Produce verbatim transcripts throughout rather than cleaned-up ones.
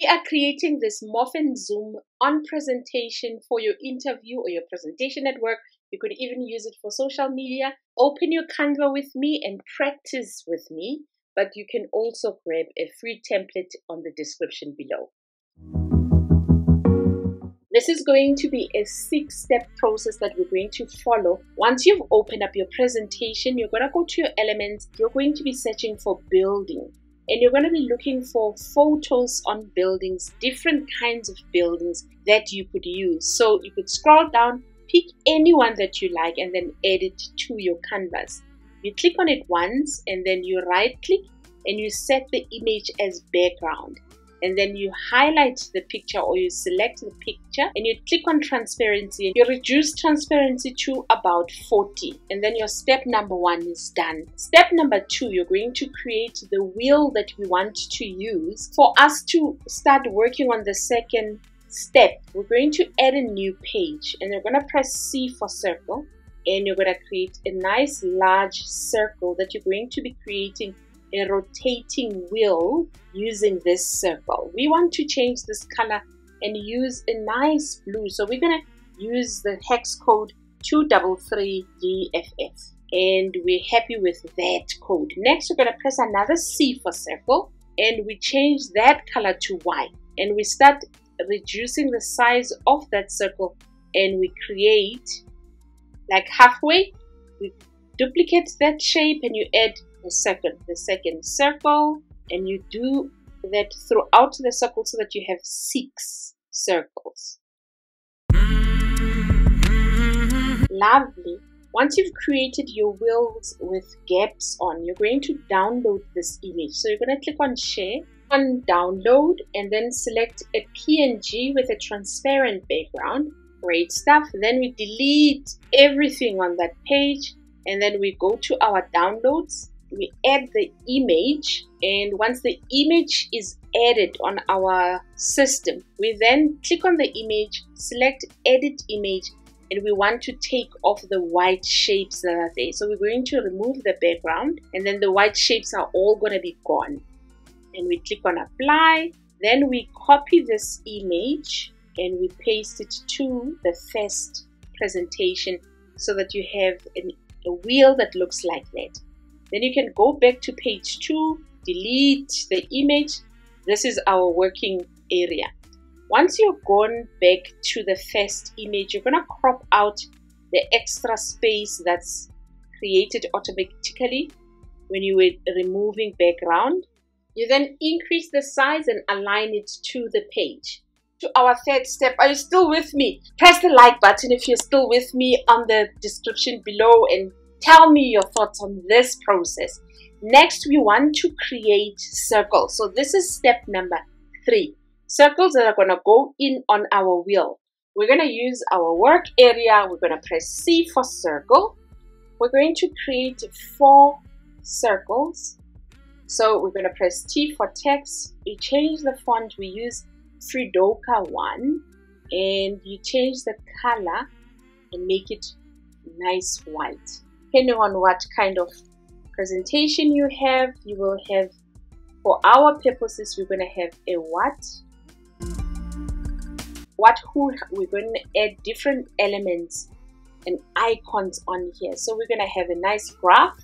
We are creating this Morph and Zoom on presentation for your interview or your presentation at work. You could even use it for social media. Open your Canva with me and practice with me, but you can also grab a free template on the description below. This is going to be a six-step process that we're going to follow. Once you've opened up your presentation, you're going to go to your elements. You're going to be searching for building, and you're going to be looking for photos on buildings, different kinds of buildings that you could use. So you could scroll down, pick anyone that you like, and then add it to your canvas. You click on it once, and then you right-click, and you set the image as background. And then you highlight the picture, or you select the picture, and you click on transparency, and you reduce transparency to about forty. And then your step number one is done. Step number two, you're going to create the wheel that we want to use for us to start working on the second step. We're going to add a new page, and you're going to press C for circle, and you're going to create a nice large circle that you're going to be creating a rotating wheel using this circle. We want to change this color and use a nice blue, so we're gonna use the hex code two three three D F F, and we're happy with that code. Next, we're gonna press another C for circle, and we change that color to white, and we start reducing the size of that circle, and we create like halfway. We duplicate that shape, and you add the second, the second circle, and you do that throughout the circle so that you have six circles. Lovely. Once you've created your wheels with gaps on, you're going to download this image. So you're going to click on share, on download, and then select a P N G with a transparent background. Great stuff. Then we delete everything on that page, and then we go to our downloads. We add the image, and once the image is added on our system, we then click on the image, select edit image, and we want to take off the white shapes that are there. So we're going to remove the background, and then the white shapes are all going to be gone. And we click on apply. Then we copy this image, and we paste it to the first presentation so that you have an, a wheel that looks like that. Then you can go back to page two, delete the image. This is our working area. Once you've gone back to the first image, you're gonna crop out the extra space that's created automatically when you were removing background. You then increase the size and align it to the page. To our third step. Are you still with me? Press the like button if you're still with me on the description below, and tell me your thoughts on this process. Next, we want to create circles. So this is step number three. Circles that are going to go in on our wheel. We're going to use our work area. We're going to press C for circle. We're going to create four circles. So we're going to press T for text. We change the font. We use Fredoka one, and you change the color and make it nice white. Depending on what kind of presentation you have, you will have, for our purposes, we're going to have a what, what, who. We're going to add different elements and icons on here. So we're going to have a nice graph.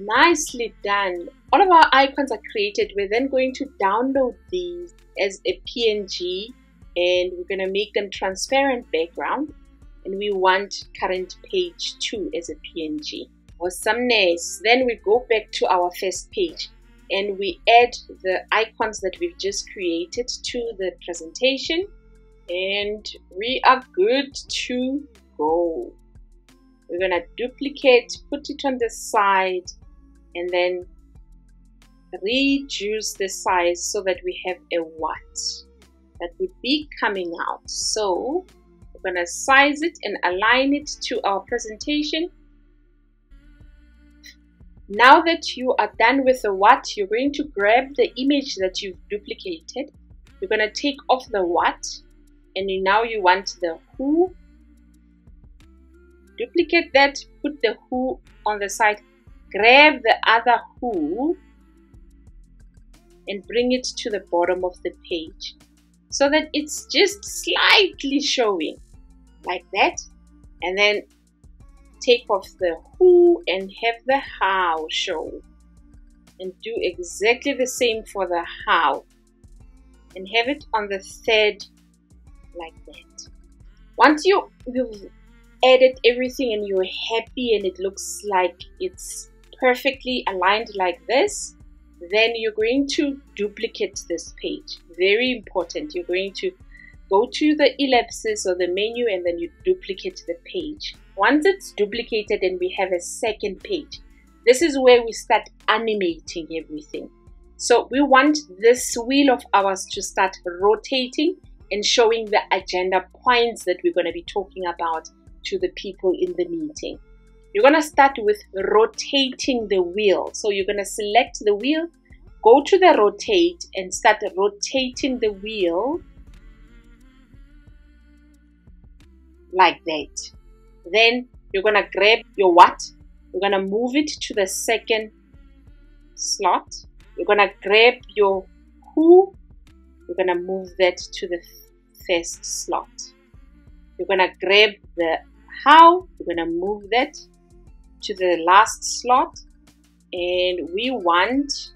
Nicely done. All of our icons are created. We're then going to download these as a P N G, and we're going to make them transparent background, and we want current page two as a P N G. Awesomeness. Then we go back to our first page, and we add the icons that we've just created to the presentation, and we are good to go. We're going to duplicate, put it on the side, and then reduce the size so that we have a what that would be coming out. So we're going to size it and align it to our presentation. Now that you are done with the what, you're going to grab the image that you've duplicated. You're going to take off the what, and you, now you want the who. Duplicate that, put the who on the side, grab the other hoop and bring it to the bottom of the page so that it's just slightly showing like that, and then take off the who and have the how show, and do exactly the same for the how and have it on the third like that. Once you, you've added everything and you're happy and it looks like it's perfectly aligned like this, then you're going to duplicate this page. Very important. You're going to go to the ellipsis or the menu and then you duplicate the page. Once it's duplicated and we have a second page, this is where we start animating everything. So we want this wheel of ours to start rotating and showing the agenda points that we're going to be talking about to the people in the meeting. You're going to start with rotating the wheel. So you're going to select the wheel, go to the rotate and start rotating the wheel like that. Then you're going to grab your what? You're going to move it to the second slot. You're going to grab your who. You're going to move that to the first slot. You're going to grab the how. You're going to move that to the last slot. And we want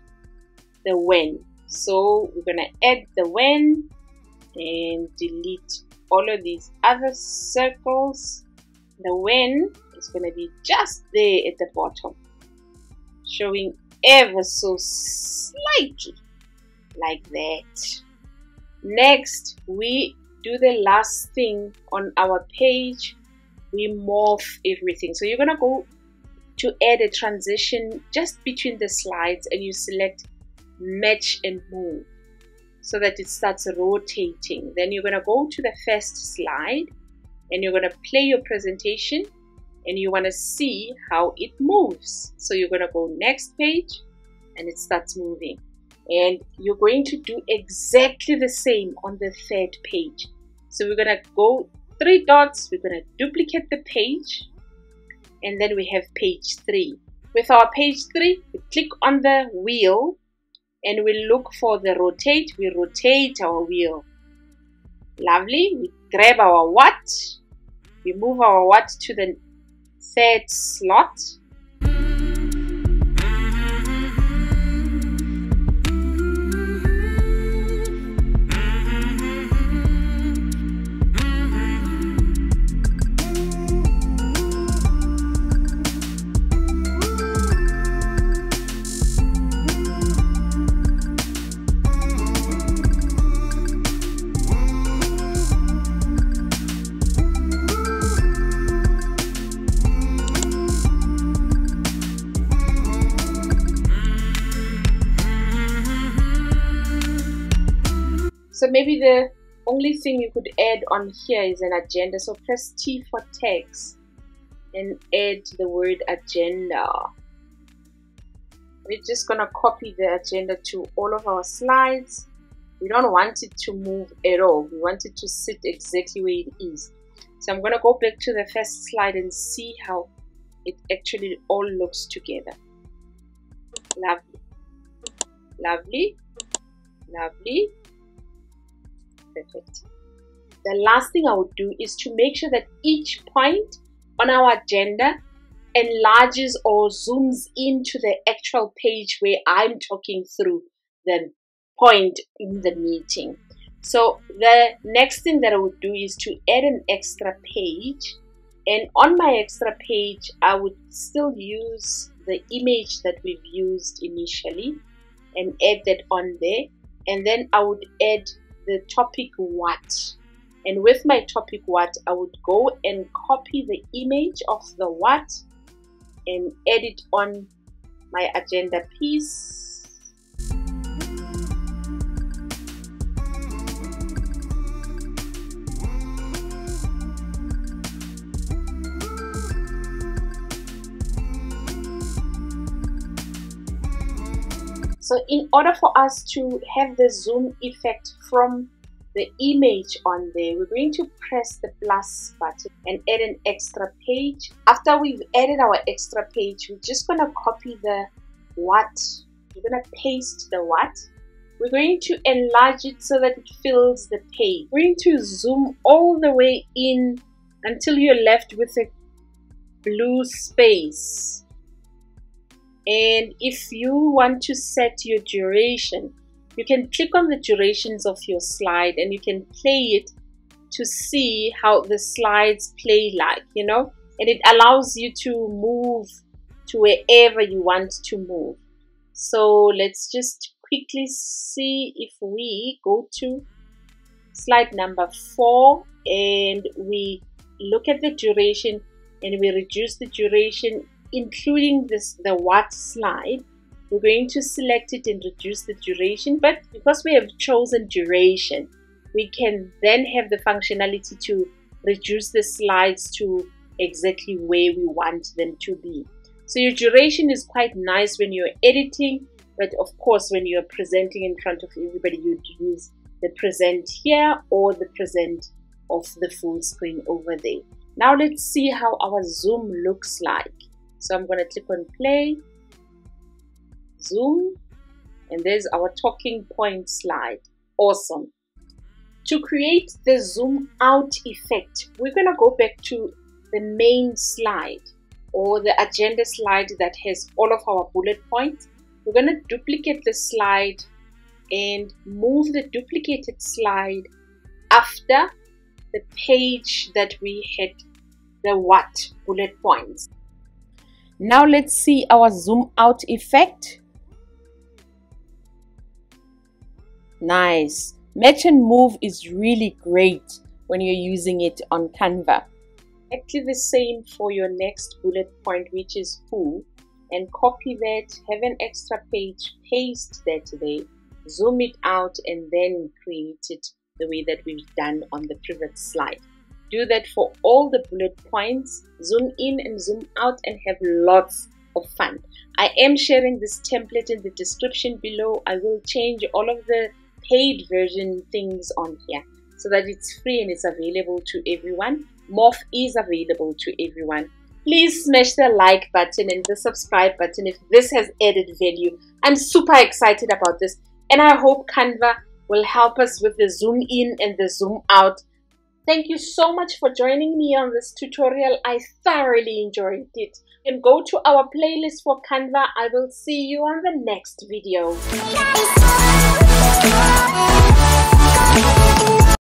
the when. So we're going to add the when and delete all of these other circles. The when is going to be just there at the bottom, showing ever so slightly like that. Next, we do the last thing on our page. We morph everything. So you're going to go to add a transition just between the slides and you select match and move so that it starts rotating. Then you're going to go to the first slide and you're going to play your presentation and you want to see how it moves. So you're going to go next page and it starts moving. And you're going to do exactly the same on the third page. So we're going to go three dots, we're going to duplicate the page, and then we have page three. With our page three, we click on the wheel and we look for the rotate. We rotate our wheel. Lovely. We grab our what, we move our what to the third slot. So maybe the only thing you could add on here is an agenda. So press T for text and add the word agenda. We're just going to copy the agenda to all of our slides. We don't want it to move at all. We want it to sit exactly where it is. So I'm going to go back to the first slide and see how it actually all looks together. Lovely. Lovely. Lovely. Perfect. The last thing I would do is to make sure that each point on our agenda enlarges or zooms into the actual page where I'm talking through the point in the meeting. So the next thing that I would do is to add an extra page, and on my extra page I would still use the image that we've used initially and add that on there, and then I would add the topic what, and with my topic what I would go and copy the image of the what and add it on my agenda piece. So in order for us to have the zoom effect from the image on there, we're going to press the plus button and add an extra page. After we've added our extra page, we're just going to copy the what, we're going to paste the what. We're going to enlarge it so that it fills the page. We're going to zoom all the way in until you're left with a blue space. And if you want to set your duration, you can click on the durations of your slide and you can play it to see how the slides play like, you know, and it allows you to move to wherever you want to move. So let's just quickly see if we go to slide number four and we look at the duration and we reduce the duration, including this the what slide. We're going to select it and reduce the duration, but because we have chosen duration, we can then have the functionality to reduce the slides to exactly where we want them to be. So your duration is quite nice when you're editing, but of course when you're presenting in front of everybody, you'd use the present here or the present of the full screen over there. Now let's see how our zoom looks like. So I'm going to click on play, zoom, and there's our talking point slide. Awesome. To create the zoom out effect, we're going to go back to the main slide or the agenda slide that has all of our bullet points. We're going to duplicate the slide and move the duplicated slide after the page that we had the what bullet points. Now let's see our zoom out effect. Nice. Match and Move is really great when you're using it on Canva. Actually the same for your next bullet point, which is who, and copy that, have an extra page, paste that there, zoom it out, and then create it the way that we've done on the previous slide. Do that for all the bullet points, zoom in and zoom out, and have lots of fun. I am sharing this template in the description below. I will change all of the paid version things on here so that it's free and it's available to everyone. Morph is available to everyone. Please smash the like button and the subscribe button if this has added value. I'm super excited about this, and I hope Canva will help us with the zoom in and the zoom out. Thank you so much for joining me on this tutorial. I thoroughly enjoyed it. And go to our playlist for Canva. I will see you on the next video.